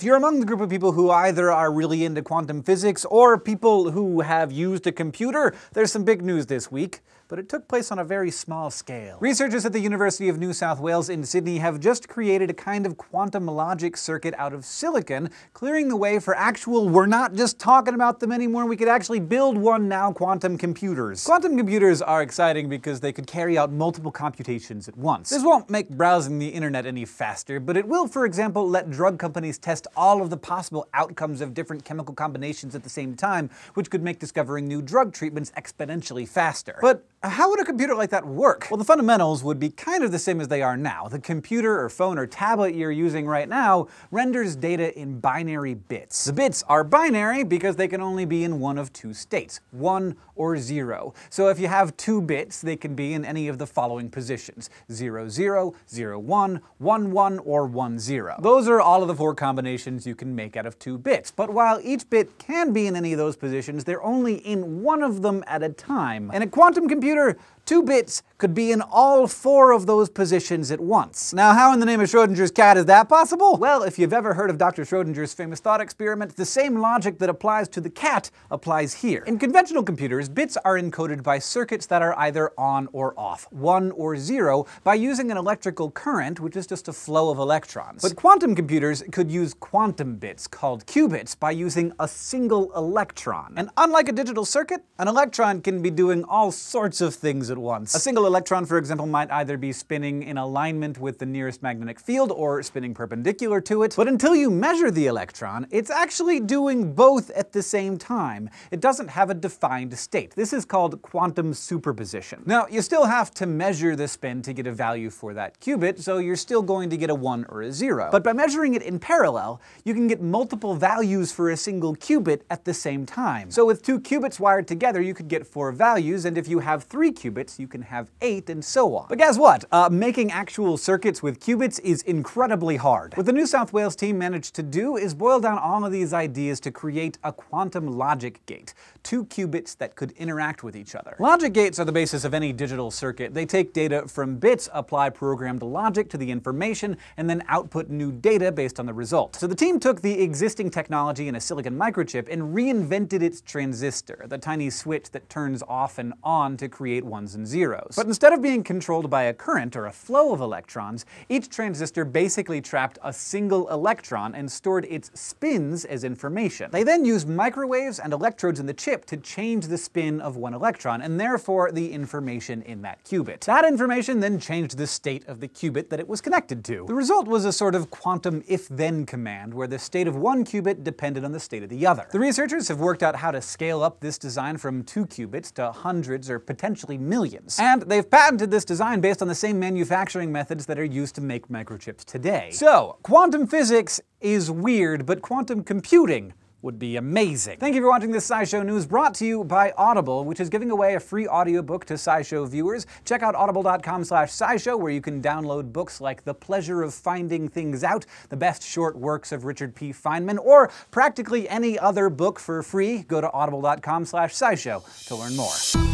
If you're among the group of people who either are really into quantum physics or people who have used a computer, there's some big news this week, but it took place on a very small scale. Researchers at the University of New South Wales in Sydney have just created a kind of quantum logic circuit out of silicon, clearing the way for actual, we're not just talking about them anymore, we could actually build one now, quantum computers. Quantum computers are exciting because they could carry out multiple computations at once. This won't make browsing the internet any faster, but it will, for example, let drug companies test all of the possible outcomes of different chemical combinations at the same time, which could make discovering new drug treatments exponentially faster. But how would a computer like that work? Well, the fundamentals would be kind of the same as they are now. The computer or phone or tablet you're using right now renders data in binary bits. The bits are binary because they can only be in one of two states, 1 or 0. So if you have 2 bits, they can be in any of the following positions, 0, 0, 0, 1, 1, 1, or 1, 0. Those are all of the 4 combinations you can make out of 2 bits. But while each bit can be in any of those positions, they're only in one of them at a time. And a quantum computer 2 bits could be in all 4 of those positions at once. Now, how in the name of Schrödinger's cat is that possible? Well, if you've ever heard of Dr. Schrödinger's famous thought experiment, the same logic that applies to the cat applies here. In conventional computers, bits are encoded by circuits that are either on or off, 1 or 0, by using an electrical current, which is just a flow of electrons. But quantum computers could use quantum bits, called qubits, by using a single electron. And unlike a digital circuit, an electron can be doing all sorts of things at once. A single electron, for example, might either be spinning in alignment with the nearest magnetic field or spinning perpendicular to it. But until you measure the electron, it's actually doing both at the same time. It doesn't have a defined state. This is called quantum superposition. Now, you still have to measure the spin to get a value for that qubit, so you're still going to get a 1 or a 0. But by measuring it in parallel, you can get multiple values for a single qubit at the same time. So with 2 qubits wired together, you could get 4 values, and if you have 3 qubits, you can have 8, and so on. But guess what? Making actual circuits with qubits is incredibly hard. What the New South Wales team managed to do is boil down all of these ideas to create a quantum logic gate, 2 qubits that could interact with each other. Logic gates are the basis of any digital circuit. They take data from bits, apply programmed logic to the information, and then output new data based on the result. So the team took the existing technology in a silicon microchip and reinvented its transistor, the tiny switch that turns off and on to create 1s and 0s. But instead of being controlled by a current or a flow of electrons, each transistor basically trapped a single electron and stored its spins as information. They then used microwaves and electrodes in the chip to change the spin of 1 electron, and therefore the information in that qubit. That information then changed the state of the qubit that it was connected to. The result was a sort of quantum if-then command, where the state of 1 qubit depended on the state of the other. The researchers have worked out how to scale up this design from 2 qubits to hundreds or potentially millions. And they've patented this design based on the same manufacturing methods that are used to make microchips today. So, quantum physics is weird, but quantum computing would be amazing. Thank you for watching this SciShow News, brought to you by Audible, which is giving away a free audiobook to SciShow viewers. Check out audible.com/scishow, where you can download books like The Pleasure of Finding Things Out, The Best Short Works of Richard P. Feynman, or practically any other book for free. Go to audible.com/scishow to learn more.